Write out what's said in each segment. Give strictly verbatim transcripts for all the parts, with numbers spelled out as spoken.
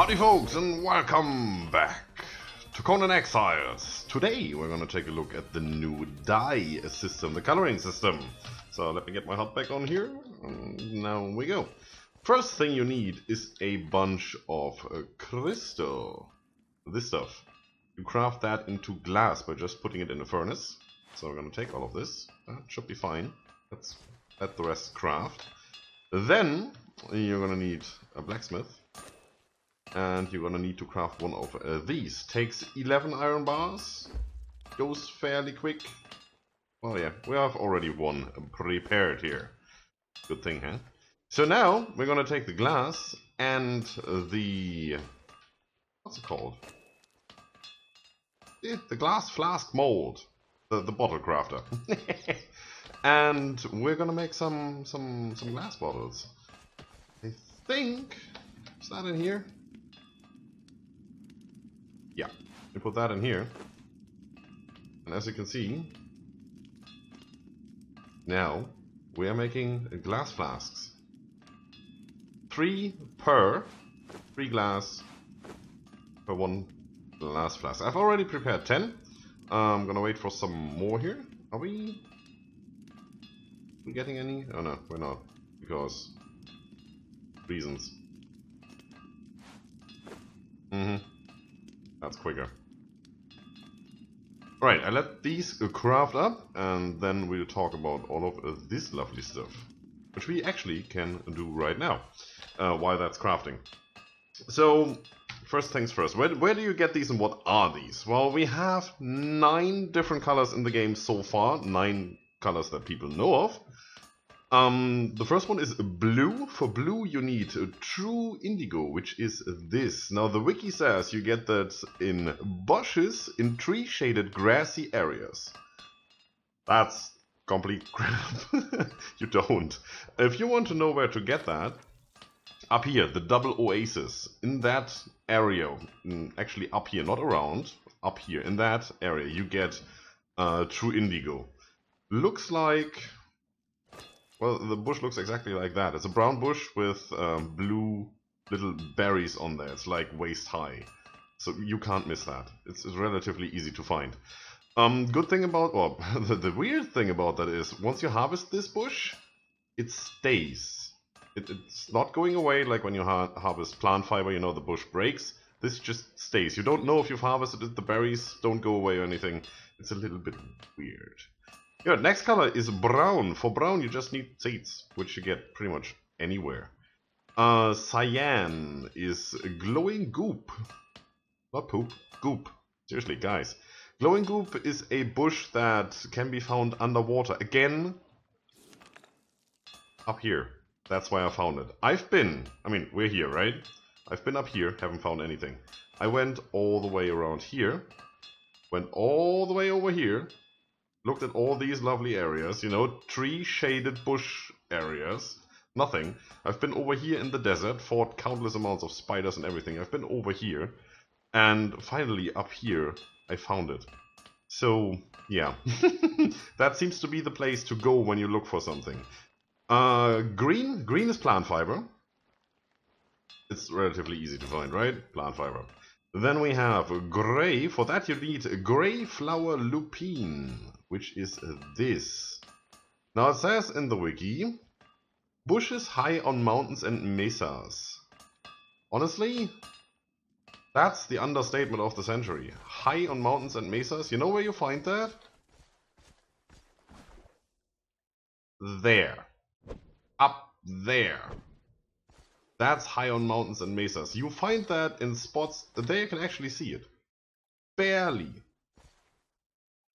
Howdy folks, and welcome back to Conan Exiles. Today we're going to take a look at the new dye system, the coloring system. So let me get my HUD back on here, and now we go. First thing you need is a bunch of uh, crystal. This stuff. You craft that into glass by just putting it in a furnace. So we're going to take all of this. That should be fine. Let's let the rest craft. Then you're going to need a blacksmith. And you're gonna need to craft one of uh, these. Takes eleven iron bars. Goes fairly quick. Oh yeah, we have already one prepared here. Good thing, huh? So now we're gonna take the glass and the... What's it called? Yeah, the glass flask mold. The, the bottle crafter. And we're gonna make some, some, some glass bottles. I think... Is that in here? Yeah, we put that in here, and as you can see, now we are making glass flasks. Three per, three glass per one glass flask. I've already prepared ten. I'm gonna wait for some more here. Are we, are we getting any? Oh no, we're not, because reasons. Mm-hmm. That's quicker. Alright, I let these craft up, and then we'll talk about all of this lovely stuff. Which we actually can do right now, uh, while that's crafting. So, first things first, where, where do you get these and what are these? Well, we have nine different colors in the game so far, nine colors that people know of. Um, the first one is blue. For blue you need a true indigo, which is this. Now the wiki says you get that in bushes, in tree shaded grassy areas. That's complete crap. You don't. If you want to know where to get that, up here, the double oasis, in that area, actually up here, not around, up here, in that area you get uh, true indigo. Looks like... Well, the bush looks exactly like that. It's a brown bush with um, blue little berries on there. It's like waist high. So you can't miss that. It's, it's relatively easy to find. Um, good thing about... Well, the, the weird thing about that is, once you harvest this bush, it stays. It, it's not going away like when you har harvest plant fiber, you know, the bush breaks. This just stays. You don't know if you've harvested it. The berries don't go away or anything. It's a little bit weird. Your next color is brown. For brown you just need seeds, which you get pretty much anywhere. Uh, cyan is glowing goop. Not poop, goop. Seriously, guys. Glowing goop is a bush that can be found underwater. Again, up here. That's why I found it. I've been, I mean, we're here, right? I've been up here, haven't found anything. I went all the way around here. Went all the way over here. Looked at all these lovely areas, you know, tree shaded bush areas, nothing. I've been over here in the desert, fought countless amounts of spiders and everything. I've been over here, and finally up here I found it. So yeah, that seems to be the place to go when you look for something. Uh, green, green is plant fiber. It's relatively easy to find, right? Plant fiber. Then we have gray. For that you need gray flower lupine, which is this. Now it says in the wiki, bushes high on mountains and mesas. Honestly, that's the understatement of the century. High on mountains and mesas. You know where you find that? There. Up there. That's high on mountains and mesas. You find that in spots. There you can actually see it. Barely.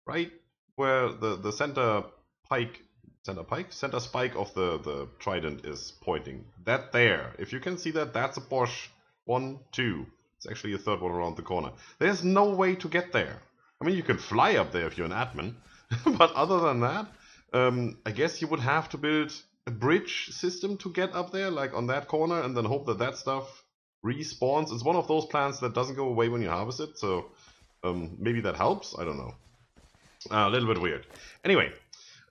Right where the, the center pike, center pike? Center spike of the, the trident is pointing. That there. If you can see that, that's a bush. One, two. It's actually a third one around the corner. There's no way to get there. I mean, you can fly up there if you're an admin. But other than that, um, I guess you would have to build... a bridge system to get up there, like on that corner, and then hope that that stuff respawns. It's one of those plants that doesn't go away when you harvest it, so um, maybe that helps. I don't know. Uh, a little bit weird. Anyway,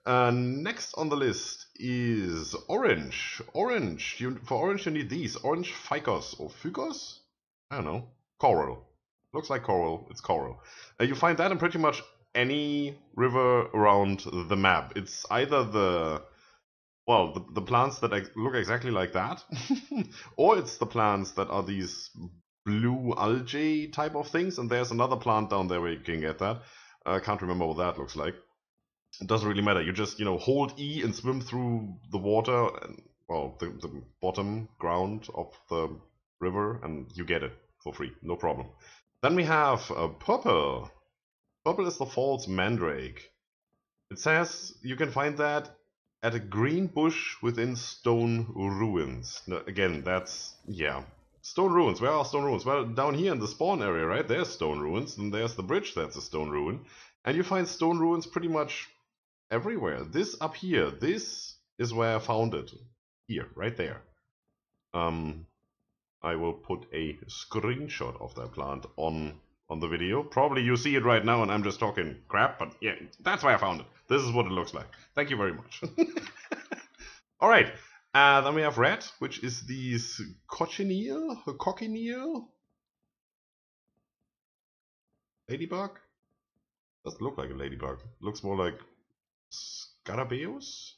uh, next on the list is orange. Orange. You, for orange you need these. Orange ficus or fucus? I don't know, coral. Looks like coral, it's coral. Uh, you find that in pretty much any river around the map. It's either the, well, the, the plants that ex look exactly like that, or it's the plants that are these blue algae type of things, and there's another plant down there where you can get that. I uh, can't remember what that looks like. It doesn't really matter. You just, you know, hold E and swim through the water, and, well, the, the bottom ground of the river, and you get it for free. No problem. Then we have uh, purple. Purple is the false mandrake. It says you can find that at a green bush within stone ruins. Now, again, that's, yeah. Stone ruins. Where are stone ruins? Well, down here in the spawn area, right? There's stone ruins, and there's the bridge that's a stone ruin. And you find stone ruins pretty much everywhere. This up here, this is where I found it. Here, right there. Um, I will put a screenshot of that plant on, on the video. Probably you see it right now and I'm just talking crap, but yeah, that's where I found it. This is what it looks like. Thank you very much. Alright, uh, then we have red, which is these cochineal, cochineal? Ladybug? Doesn't look like a ladybug. Looks more like scarabaeus?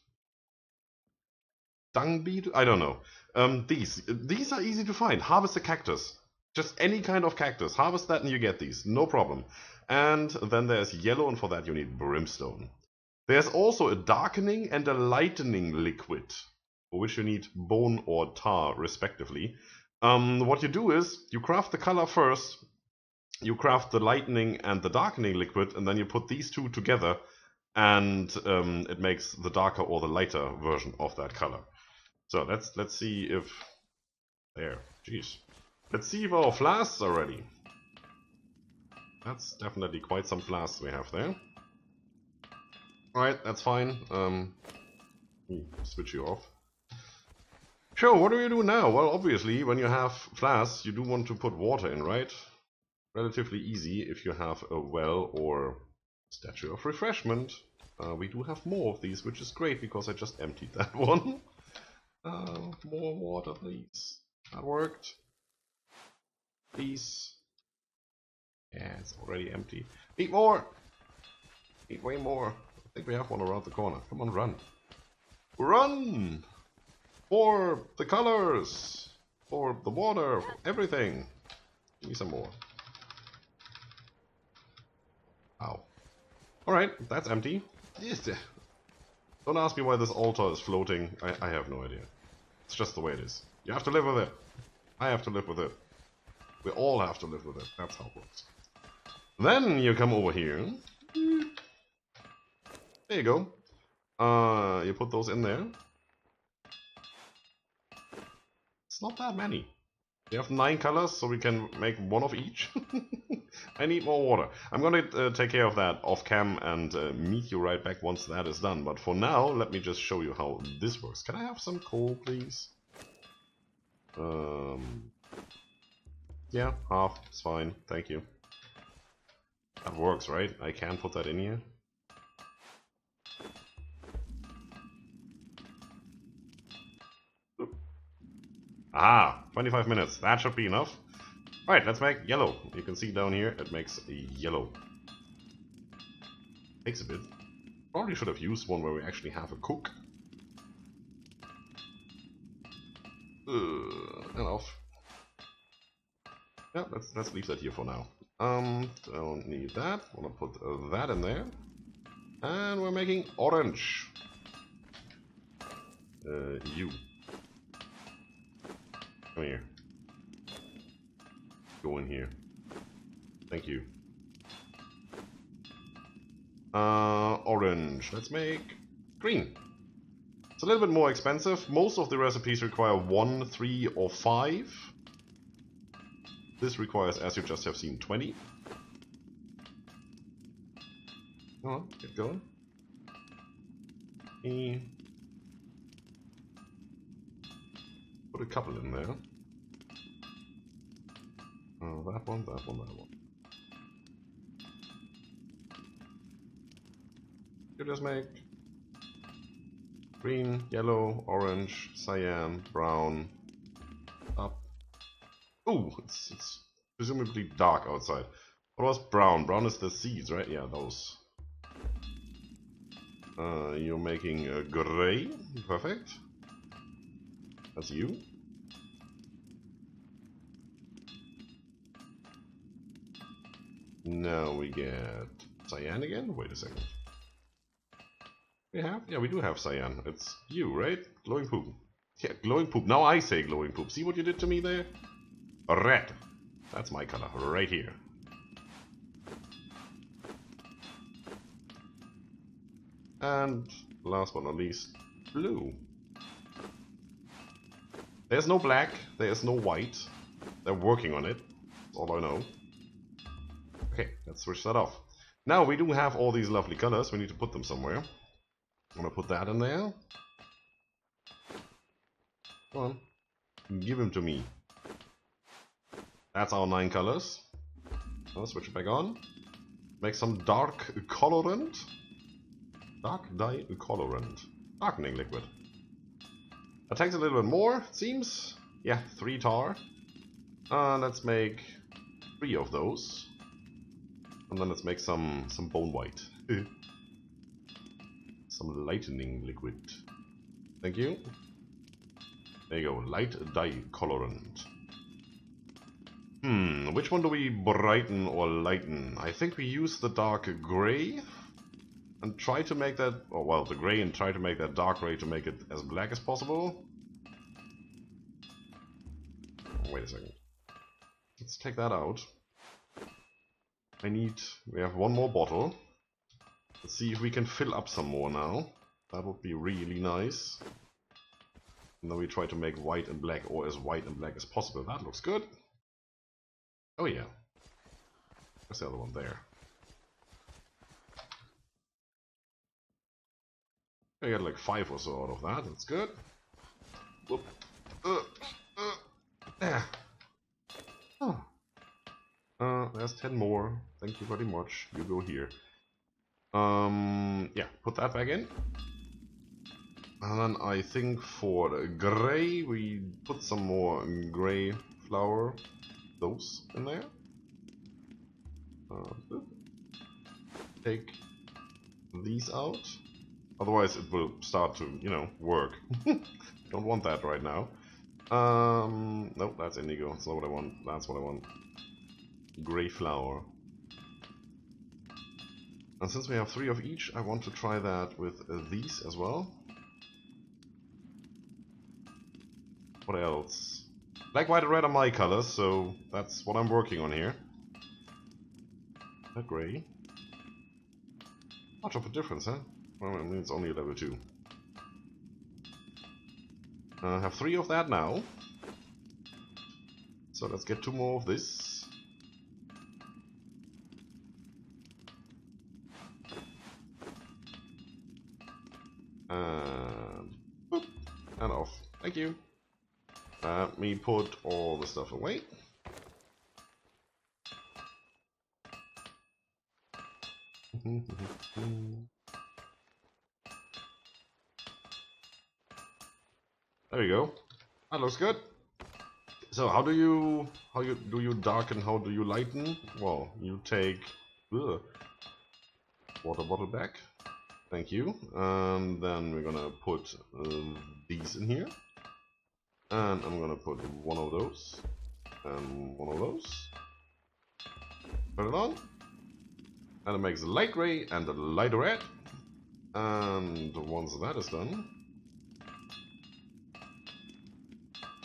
Dung beetle? I don't know. Um, these. These are easy to find. Harvest a cactus. Just any kind of cactus. Harvest that and you get these. No problem. And then there's yellow, and for that you need brimstone. There's also a darkening and a lightening liquid, for which you need bone or tar, respectively. Um, what you do is, you craft the color first. You craft the lightening and the darkening liquid, and then you put these two together, and um, it makes the darker or the lighter version of that color. So let's let's see if there. Jeez, let's see if our flasks are ready. That's definitely quite some flasks we have there. All right, that's fine. Um, switch you off. Sure. What do you do now? Well, obviously, when you have flasks, you do want to put water in, right? Relatively easy if you have a well or statue of refreshment. Uh, we do have more of these, which is great because I just emptied that one. Uh, more water, please. That worked. Please. Yeah, it's already empty. Need more! Need way more. I think we have one around the corner. Come on, run. Run! For the colors! For the water! For everything! Give me some more. Ow. Alright, that's empty. Don't ask me why this altar is floating. I, I have no idea. It's just the way it is. You have to live with it. I have to live with it. We all have to live with it. That's how it works. Then you come over here. There you go. Uh, you put those in there. It's not that many. We have nine colors, so we can make one of each. I need more water. I'm gonna uh, take care of that off cam and uh, meet you right back once that is done. But for now, let me just show you how this works. Can I have some coal, please? Um, yeah, half. It's fine. Thank you. That works, right? I can put that in here. Ah, twenty-five minutes. That should be enough. Alright, let's make yellow. You can see down here, it makes a yellow. Takes a bit. Probably should have used one where we actually have a cook. Uh, enough. Yeah, let's, let's leave that here for now. Um, don't need that. Wanna put uh, that in there. And we're making orange. Uh, you. Come here. Go in here. Thank you. Uh, orange. Let's make green. It's a little bit more expensive. Most of the recipes require one, three, or five. This requires, as you just have seen, twenty. Come on, get going. E. Put a couple in there. Oh, that one, that one, that one. You just make green, yellow, orange, cyan, brown, up, Oh, it's, it's presumably dark outside. What was brown? Brown is the seeds, right? Yeah, those. Uh, you're making a gray. Perfect. That's you. Now we get cyan again? Wait a second. We have? Yeah, we do have cyan. It's you, right? Glowing poop. Yeah, glowing poop. Now I say glowing poop. See what you did to me there? Red. That's my color, right here. And last but not least, blue. There's no black, there's no white. They're working on it. That's all I know. Okay, let's switch that off. Now we do have all these lovely colors. We need to put them somewhere. I'm gonna put that in there. Come on. Give him to me. That's our nine colors. I'll switch it back on. Make some dark colorant. Dark dye colorant. Darkening liquid. That takes a little bit more, it seems. Yeah, three tar. Uh, let's make three of those. And then let's make some, some bone white. Some lightening liquid. Thank you. There you go, light dye colorant. Hmm, which one do we brighten or lighten? I think we use the dark gray and try to make that, or well, the gray and try to make that dark gray to make it as black as possible. Wait a second. Let's take that out. I need, we have one more bottle. Let's see if we can fill up some more now. That would be really nice. And then we try to make white and black, or as white and black as possible. That looks good. Oh yeah. There's the other one there. I got like five or so out of that. That's good. Whoop. Uh, uh, there. Oh. Uh, there's ten more. Thank you very much. You go here. Um, yeah, put that back in. And then I think for the gray, we put some more gray flower. Those in there. Uh, take these out. Otherwise it will start to, you know, work. Don't want that right now. Um, no, that's indigo. That's not what I want. That's what I want. Grey flower. And since we have three of each, I want to try that with uh, these as well. What else? Black, white, and red are my colors, so that's what I'm working on here. That grey. Much of a difference, huh? Well, I mean, it's only a level two. I uh, have three of that now. So let's get two more of this. And, boop, and off. Thank you. Let me put all the stuff away. There we go. That looks good. So how do you how you do you darken? How do you lighten? Well, you take ugh, water bottle back. Thank you. And then we're gonna put uh, these in here. And I'm gonna put one of those. And one of those. Put it on. And it makes a light gray and a light red. And once that is done.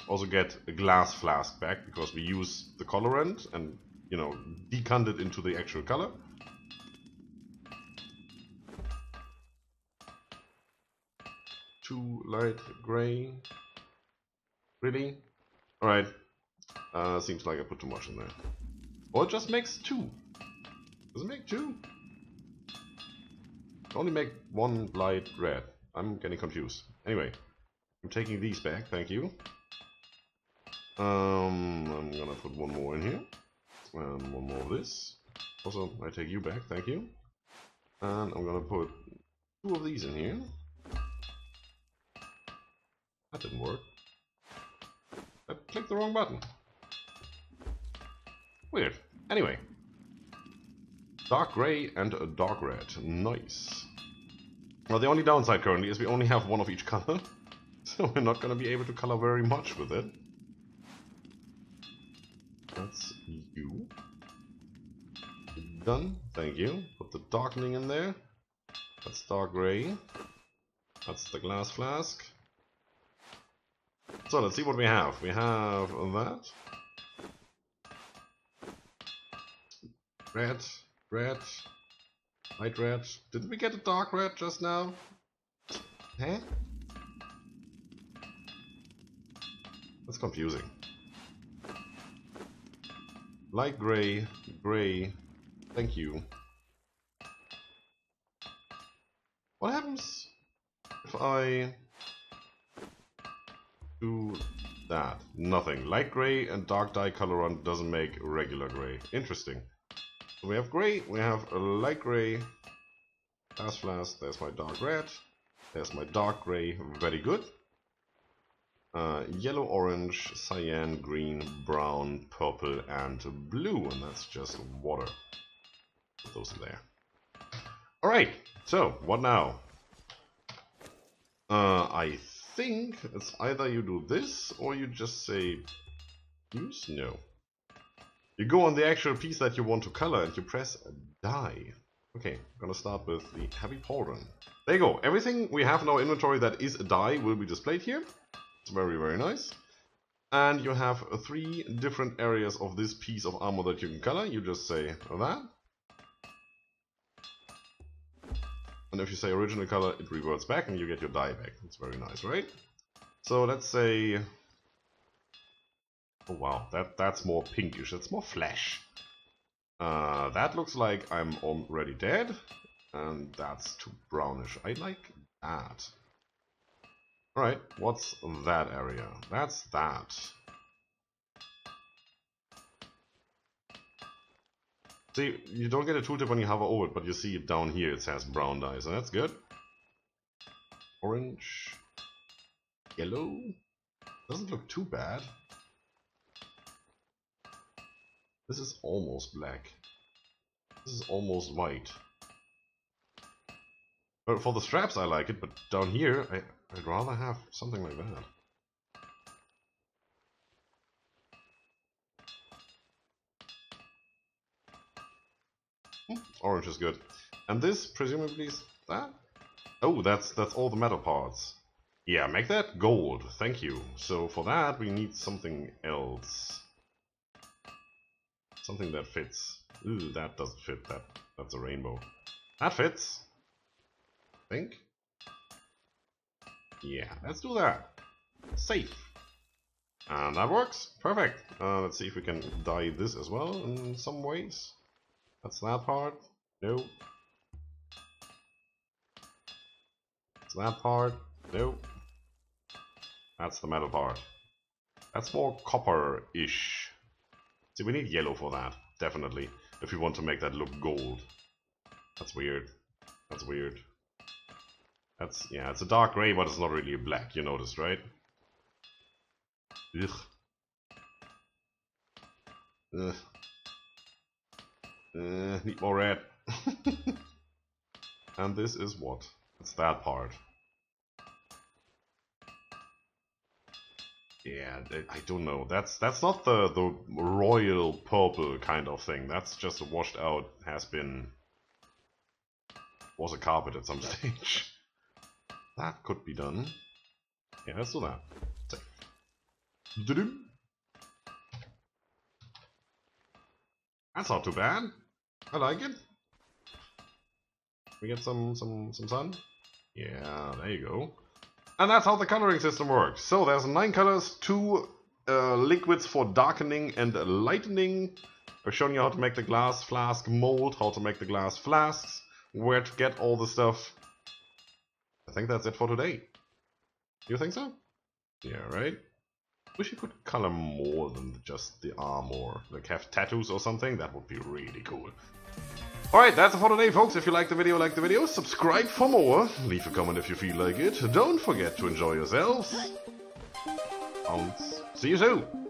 Also get a glass flask back because we use the colorant and, you know, decant it into the actual color. Two light gray. Really? Alright. Uh, seems like I put too much in there. Or it just makes two. Does it make two? It only make one light red. I'm getting confused. Anyway. I'm taking these back, thank you. Um, I'm gonna put one more in here. And one more of this. Also, I take you back, thank you. And I'm gonna put two of these in here. That didn't work. I clicked the wrong button. Weird. Anyway. Dark grey and a dark red. Nice. Well, the only downside currently is we only have one of each color. So we're not going to be able to color very much with it. That's you. Done. Thank you. Put the darkening in there. That's dark grey. That's the glass flask. So let's see what we have. We have that. Red, red, light red. Didn't we get a dark red just now? Huh? That's confusing. Light grey, grey. Thank you. What happens if I do that? Nothing. Light grey and dark dye colorant doesn't make regular grey. Interesting. So we have grey, we have a light grey, glass flask, there's my dark red, there's my dark grey, very good. Uh, yellow, orange, cyan, green, brown, purple, and blue, and that's just water. Put those in there. Alright, so what now? Uh, I think it's either you do this or you just say use? No. You go on the actual piece that you want to color and you press dye. Okay, I'm gonna start with the heavy pauldron. There you go. Everything we have in our inventory that is a dye will be displayed here. It's very, very nice. And you have three different areas of this piece of armor that you can color. You just say that. And if you say original color, it reverts back and you get your dye back. It's very nice, right? So let's say... Oh wow, that, that's more pinkish, that's more flesh. Uh, that looks like I'm already dead. And that's too brownish. I like that. Alright, what's that area? That's that. See, you don't get a tooltip when you hover over it, but you see it down here, it says brown dye, so that's good. Orange. Yellow. Doesn't look too bad. This is almost black. This is almost white. But for the straps I like it, but down here I, I'd rather have something like that. Orange is good. And this presumably is that? Oh, that's that's all the metal parts. Yeah, make that gold. Thank you. So for that we need something else. Something that fits. Ooh, that doesn't fit. That that's a rainbow. That fits. I think. Yeah, let's do that. Safe. And that works. Perfect. Uh, let's see if we can dye this as well in some ways. That's that part. No. That's that part. No. That's the metal part. That's more copper-ish. See, we need yellow for that, definitely, if we want to make that look gold. That's weird. That's weird. That's, yeah, it's a dark grey, but it's not really a black, you noticed, right? Ugh. Ugh. Uh, need more red. And this is what? It's that part. Yeah, I don't know. That's that's not the, the royal purple kind of thing. That's just a washed out, has been... was a carpet at some stage. That could be done. Yeah, let's do that. Safe. That's not too bad. I like it. We get some, some, some sun? Yeah, there you go. And that's how the coloring system works. So there's nine colors, two uh, liquids for darkening and lightening. I've shown you how to make the glass flask mold, how to make the glass flasks, where to get all the stuff. I think that's it for today. You think so? Yeah, right? Wish you could color more than just the armor. Like have tattoos or something, that would be really cool. Alright, that's it for today, folks. If you liked the video, like the video. Subscribe for more. Leave a comment if you feel like it. Don't forget to enjoy yourselves. And see you soon.